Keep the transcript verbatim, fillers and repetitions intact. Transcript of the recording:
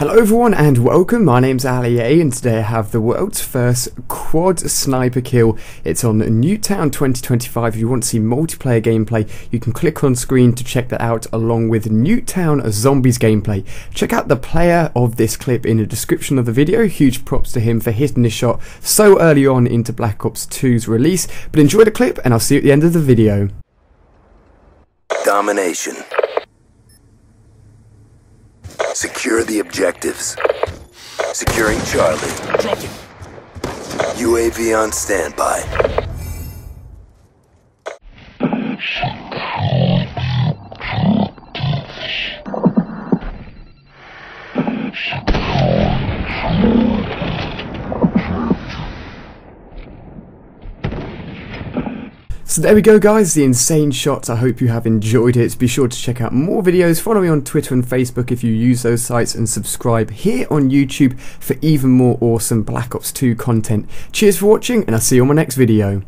Hello everyone and welcome, my name's Ali A and today I have the world's first quad sniper kill. It's on Newtown twenty twenty-five. If you want to see multiplayer gameplay, you can click on screen to check that out along with Newtown Zombies gameplay. Check out the player of this clip in the description of the video. Huge props to him for hitting this shot so early on into Black Ops two's release. But enjoy the clip and I'll see you at the end of the video. Domination. Secure the objectives. Securing Charlie. U A V on standby. So there we go guys, the insane shots. I hope you have enjoyed it. Be sure to check out more videos, follow me on Twitter and Facebook if you use those sites, and subscribe here on YouTube for even more awesome Black Ops two content. Cheers for watching and I'll see you on my next video.